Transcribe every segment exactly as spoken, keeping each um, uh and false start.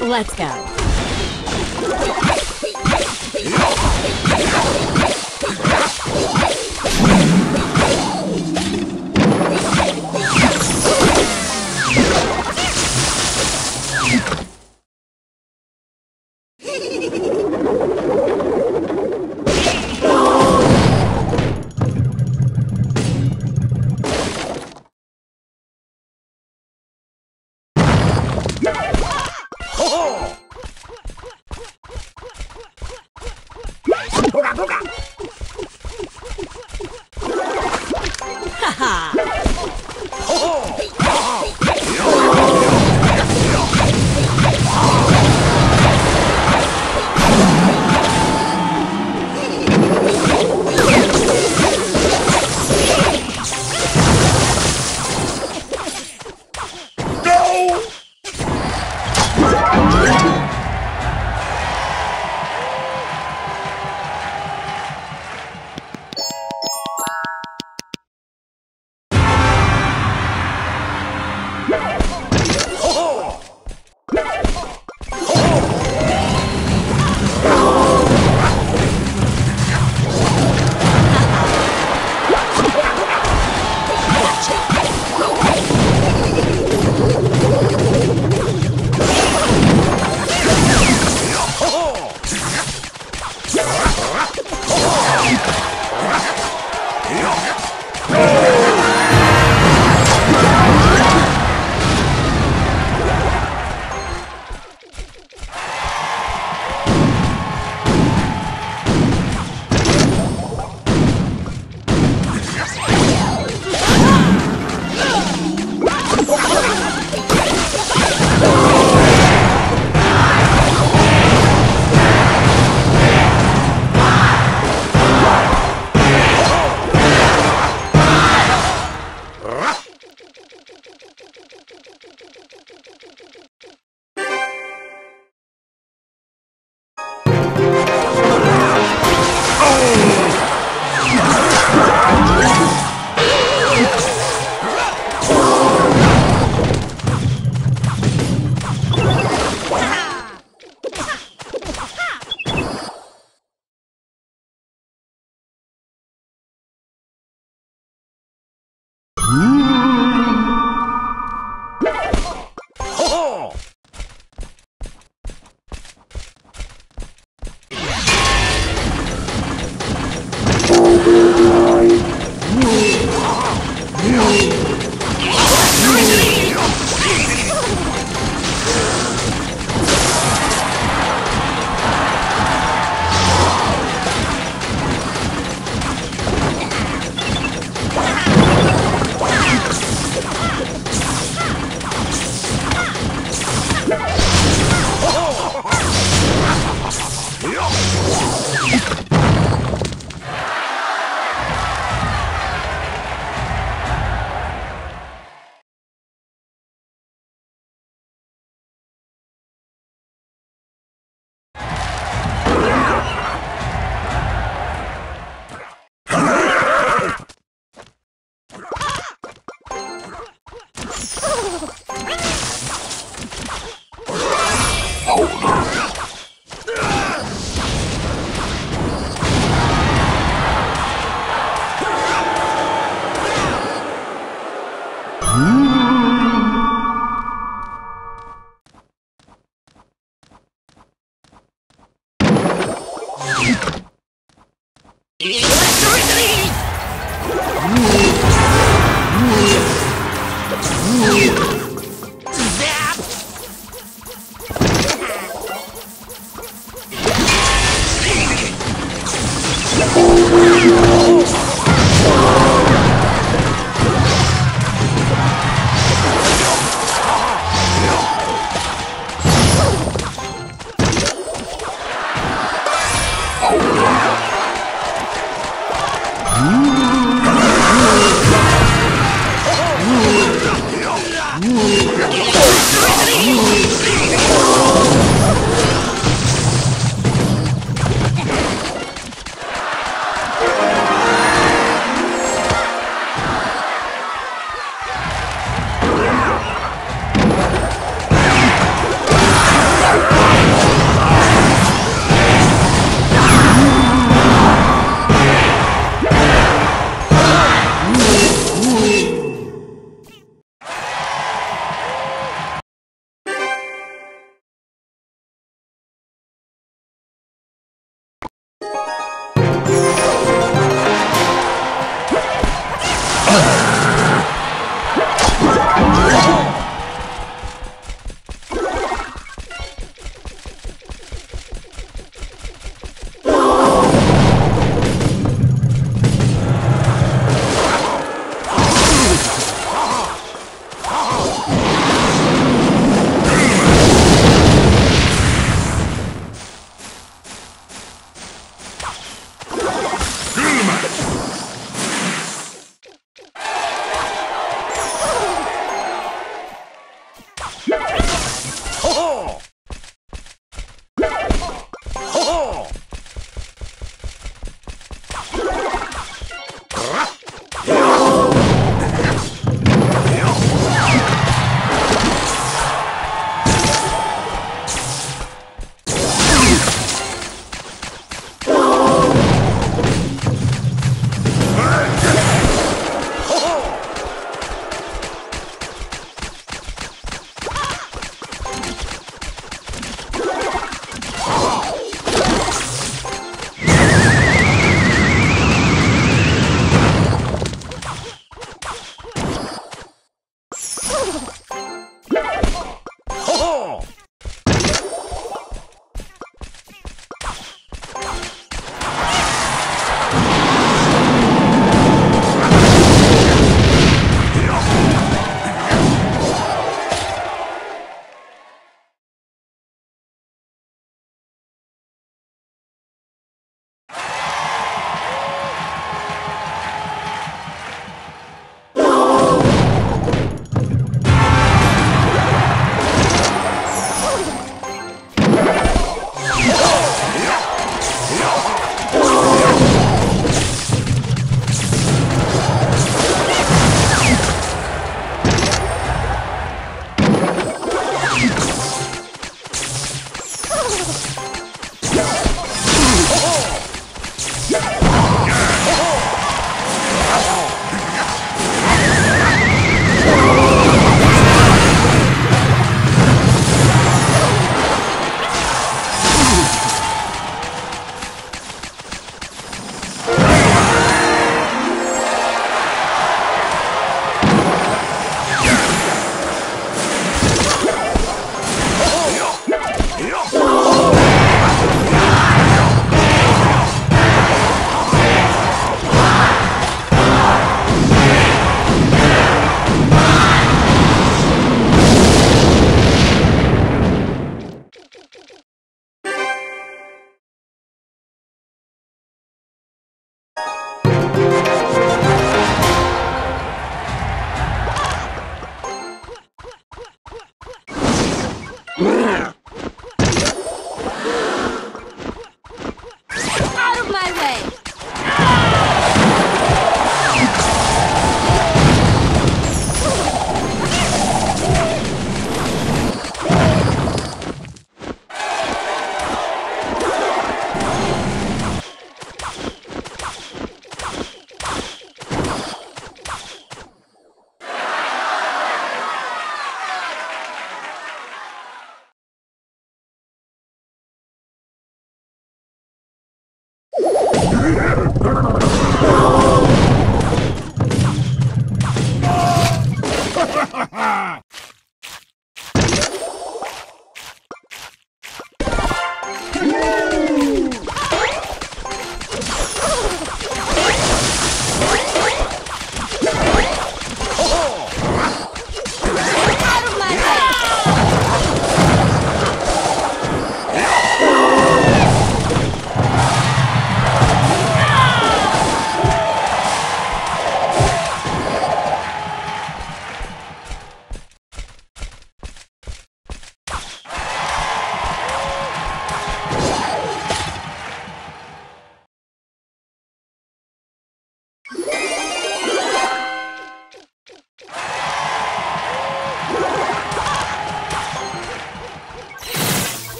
Let's go. Let's go. Look out, look out.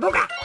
booga booga. Come on!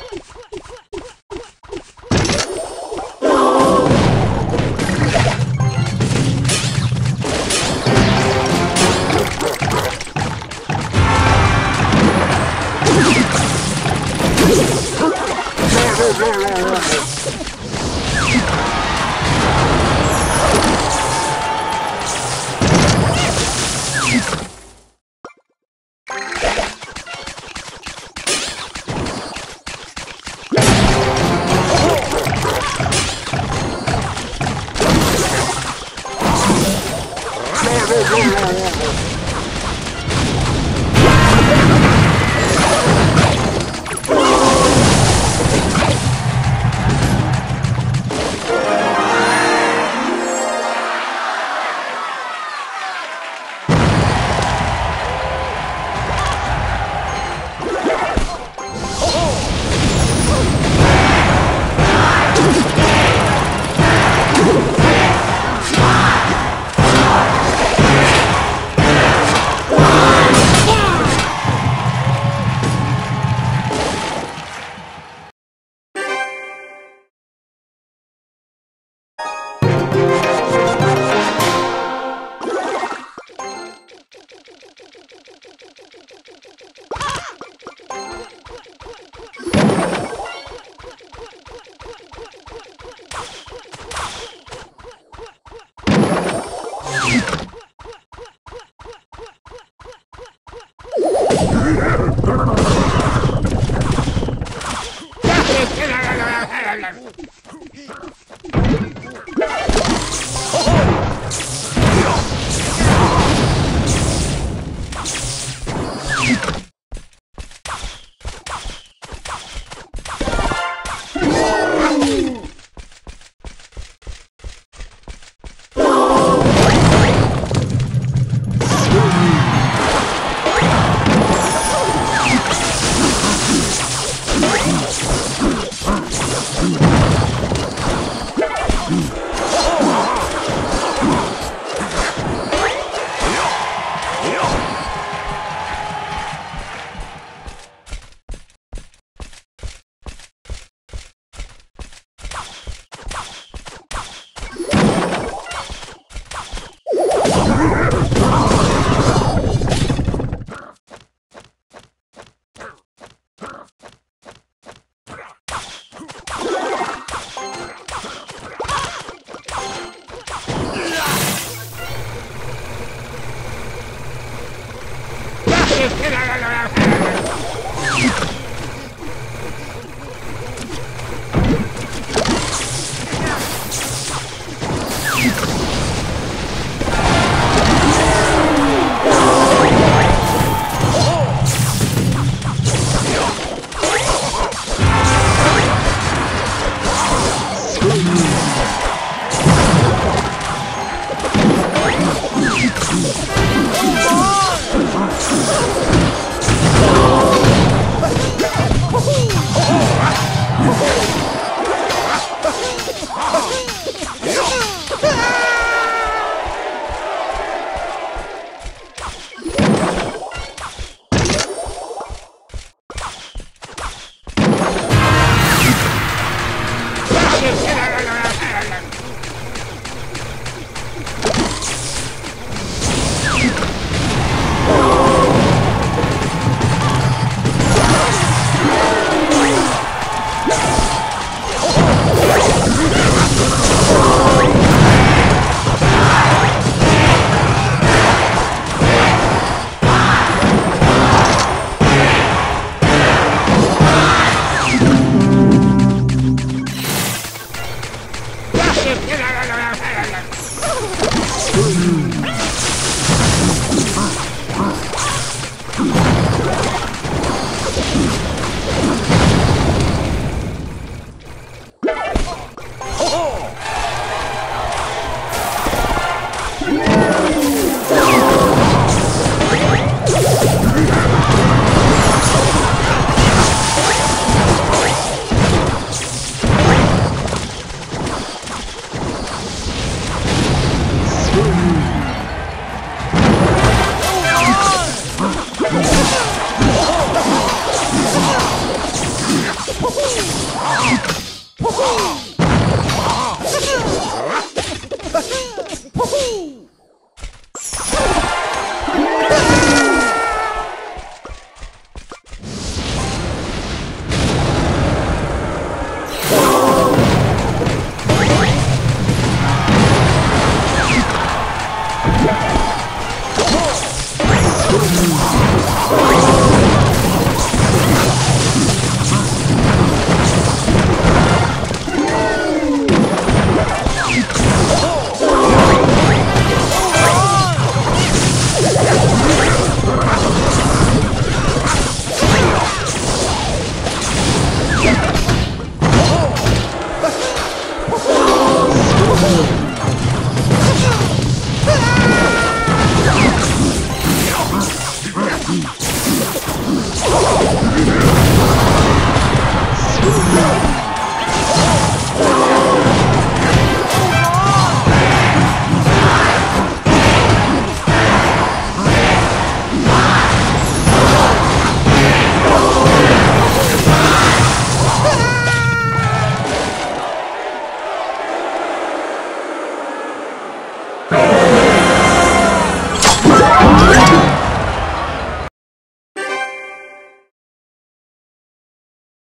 Ooh.